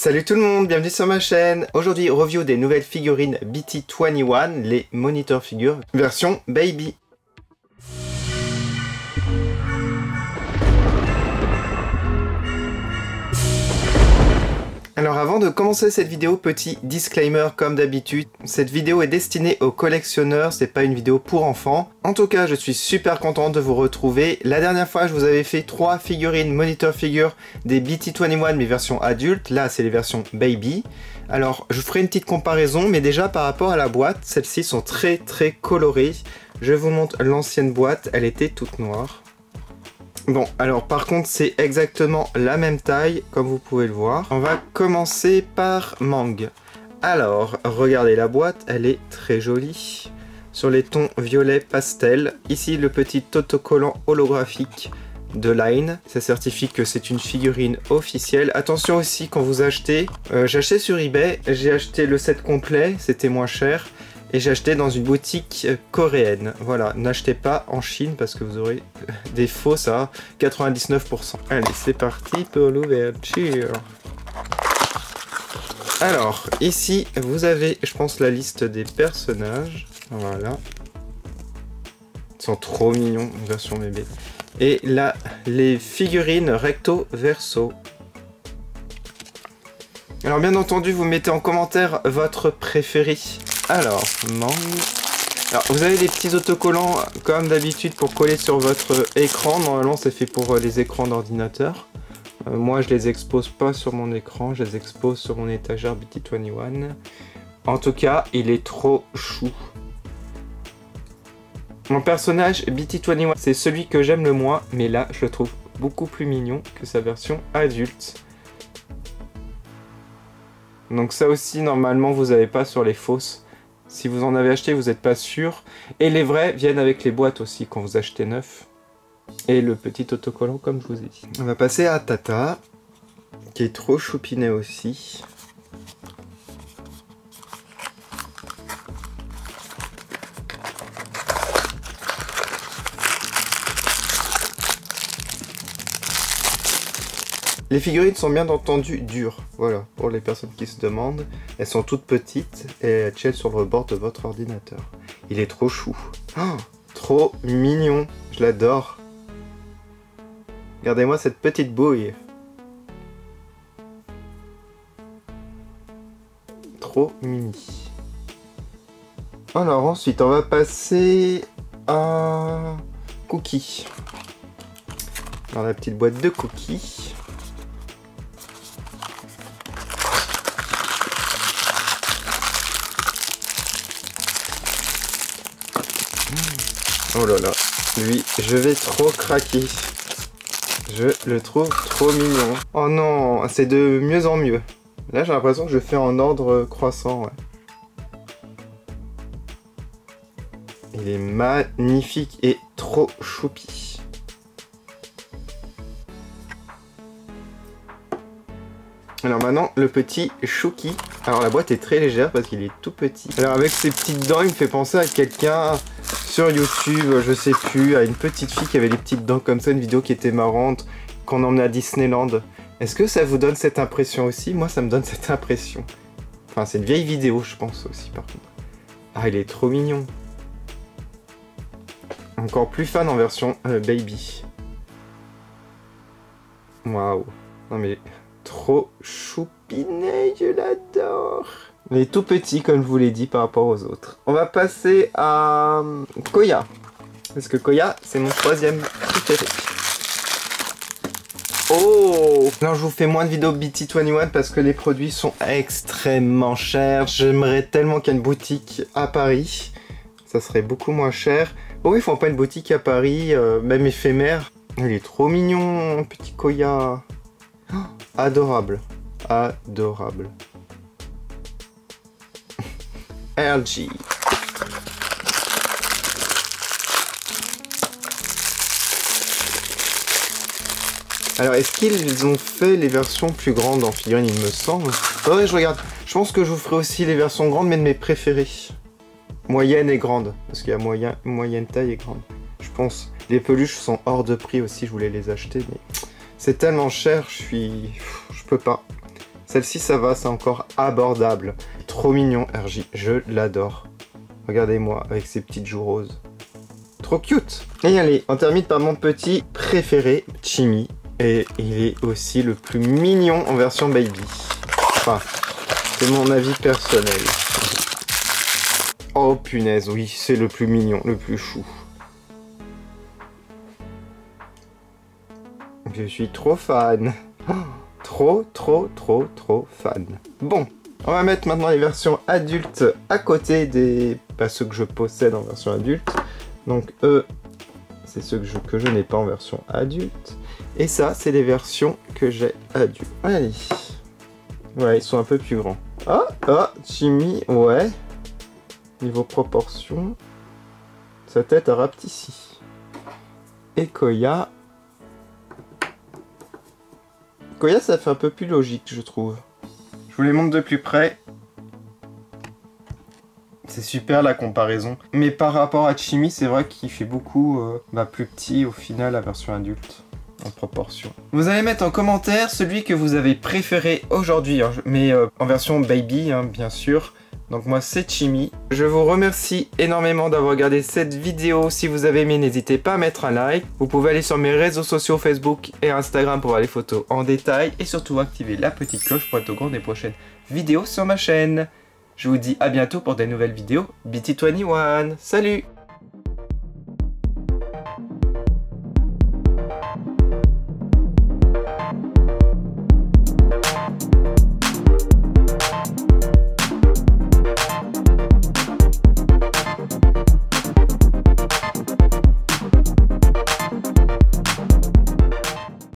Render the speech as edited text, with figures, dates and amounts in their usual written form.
Salut tout le monde, bienvenue sur ma chaîne. Aujourd'hui, review des nouvelles figurines BT21, les Monitor Figures version Baby. Alors avant de commencer cette vidéo, petit disclaimer comme d'habitude. Cette vidéo est destinée aux collectionneurs, c'est pas une vidéo pour enfants. En tout cas, je suis super content de vous retrouver. La dernière fois, je vous avais fait 3 figurines Monitor Figures des BT21, mais versions adultes. Là, c'est les versions Baby. Alors, je vous ferai une petite comparaison, mais déjà par rapport à la boîte, celles-ci sont très très colorées. Je vous montre l'ancienne boîte, elle était toute noire. Bon, alors par contre, c'est exactement la même taille, comme vous pouvez le voir. On va commencer par Mang. Alors, regardez la boîte, elle est très jolie. Sur les tons violet pastel. Ici, le petit autocollant holographique de Line. Ça certifie que c'est une figurine officielle. Attention aussi, quand vous achetez... j'ai acheté sur eBay, j'ai acheté le set complet, c'était moins cher. Et j'ai acheté dans une boutique coréenne. Voilà, n'achetez pas en Chine parce que vous aurez des faux, ça, 99%. Allez, c'est parti pour l'ouverture. Alors, ici, vous avez, je pense, la liste des personnages. Voilà. Ils sont trop mignons, version bébé. Et là, les figurines recto verso. Alors, bien entendu, vous mettez en commentaire votre préféré. Alors, Mang. Alors, vous avez des petits autocollants, comme d'habitude, pour coller sur votre écran. Normalement, c'est fait pour les écrans d'ordinateur. Moi, je les expose pas sur mon écran, je les expose sur mon étagère BT21. En tout cas, il est trop chou. Mon personnage BT21, c'est celui que j'aime le moins, mais là, je le trouve beaucoup plus mignon que sa version adulte. Donc ça aussi, normalement, vous n'avez pas sur les fausses. Si vous en avez acheté, vous n'êtes pas sûr. Et les vrais viennent avec les boîtes aussi quand vous achetez neuf. Et le petit autocollant comme je vous ai dit. On va passer à Tata, qui est trop choupinet aussi. Les figurines sont bien entendu dures, voilà, pour les personnes qui se demandent. Elles sont toutes petites et elles tiennent sur le bord de votre ordinateur. Il est trop chou. Oh, trop mignon, je l'adore. Regardez-moi cette petite bouille. Trop mini. Alors ensuite, on va passer à Cookie. Dans la petite boîte de Cookie. Oh là là, lui, je vais trop craquer. Je le trouve trop mignon. Oh non, c'est de mieux en mieux. Là, j'ai l'impression que je fais en ordre croissant. Ouais. Il est magnifique et trop choupi. Alors maintenant, le petit Shooky. Alors la boîte est très légère parce qu'il est tout petit. Alors avec ses petites dents, il me fait penser à quelqu'un... Sur YouTube, je sais plus, à une petite fille qui avait des petites dents comme ça, une vidéo qui était marrante, qu'on emmenait à Disneyland. Est-ce que ça vous donne cette impression aussi? Moi, ça me donne cette impression. Enfin, c'est une vieille vidéo, je pense aussi, par contre. Ah, il est trop mignon. Encore plus fan en version baby. Waouh. Non mais, trop choupinet, je l'adore. Il est tout petit, comme je vous l'ai dit, par rapport aux autres. On va passer à Koya. Parce que Koya, c'est mon 3e préféré. Oh! Alors, je vous fais moins de vidéos BT21 parce que les produits sont extrêmement chers. J'aimerais tellement qu'il y ait une boutique à Paris. Ça serait beaucoup moins cher. Oh, ils font pas une boutique à Paris, même éphémère. Il est trop mignon, petit Koya. Oh, adorable. Adorable. RJ. Alors, est-ce qu'ils ont fait les versions plus grandes en figurine, il me semble? Faudrait que je regarde. Je pense que je vous ferai aussi les versions grandes, mais de mes préférées. Moyenne et grande. Parce qu'il y a moyenne taille et grande. Je pense. Les peluches sont hors de prix aussi, je voulais les acheter, mais c'est tellement cher, je peux pas. Celle-ci, ça va, c'est encore abordable. Trop mignon, RJ, je l'adore. Regardez-moi avec ses petites joues roses. Trop cute. Et allez, on termine par mon petit préféré, Chimmy. Et il est aussi le plus mignon en version baby. Enfin, c'est mon avis personnel. Oh punaise, oui, c'est le plus mignon, le plus chou. Je suis trop fan. Oh, trop fan. Bon, on va mettre maintenant les versions adultes à côté des... Pas ceux que je possède en version adulte. Donc eux, c'est ceux que je n'ai pas en version adulte. Et ça, c'est les versions que j'ai adultes. Allez. Ouais, ils sont un peu plus grands. Ah, Chimmy, ouais. Niveau proportion, sa tête rapte ici. Et Koya... Koya, ça fait un peu plus logique, je trouve. Je vous les montre de plus près. C'est super la comparaison. Mais par rapport à Chimmy, c'est vrai qu'il fait beaucoup plus petit au final, la version adulte. En proportion. Vous allez mettre en commentaire celui que vous avez préféré aujourd'hui, hein, mais en version baby, hein, bien sûr. Donc moi c'est Chimmy. Je vous remercie énormément d'avoir regardé cette vidéo. Si vous avez aimé, n'hésitez pas à mettre un like. Vous pouvez aller sur mes réseaux sociaux Facebook et Instagram pour voir les photos en détail. Et surtout activer la petite cloche pour être au courant des prochaines vidéos sur ma chaîne. Je vous dis à bientôt pour des nouvelles vidéos BT21. Salut!